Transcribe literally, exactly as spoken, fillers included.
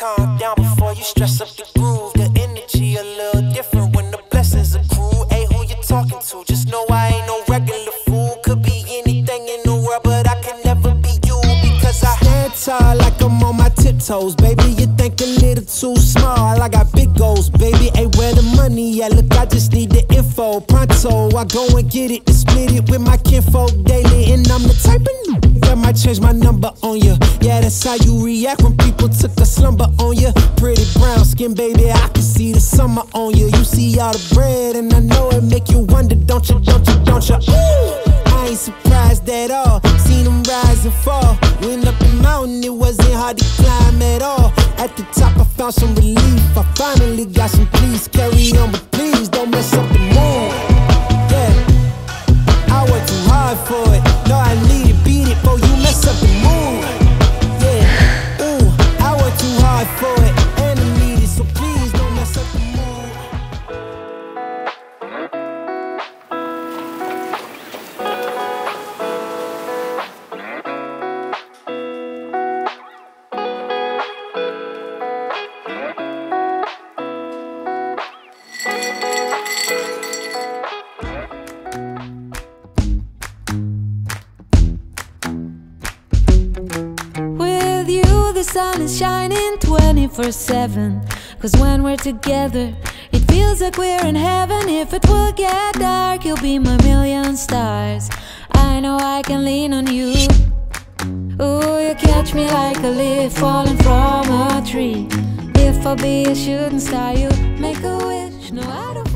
calm down before you stress up the groove. The energy a little different when the blessings accrue. Hey, who you talking to? Just know I ain't no regular fool. Could be anything in the world, but I can never be you. Because I stand tall like I'm on my tiptoes. Baby, you think a little too small. I got big goals, baby. Hey, where the money at? Look, I just need the info. Pronto, I go and get it and split it with my kinfolk daily. And I'm the type of I might change my number on you. Yeah, that's how you react when people took a slumber on you. Pretty brown skin, baby, I can see the summer on you. You see all the bread, and I know it make you wonder. Don't you, don't you, don't you? Ooh, I ain't surprised at all. Seen them rise and fall. Went up the mountain, it wasn't hard to climb at all. At the top, I found some relief. I finally got some peace. Carry on, but please don't mess up the moon. Yeah, I worked too hard for it. No, I need it. Before you mess up the mood, yeah, ooh, I work too hard for it, and I need it, so please don't mess up the mood. twenty-four seven, cause when we're together it feels like we're in heaven. If it will get dark, you'll be my million stars. I know I can lean on you. Ooh, you catch me like a leaf falling from a tree. If I be a shooting star, you make a wish. No, I don't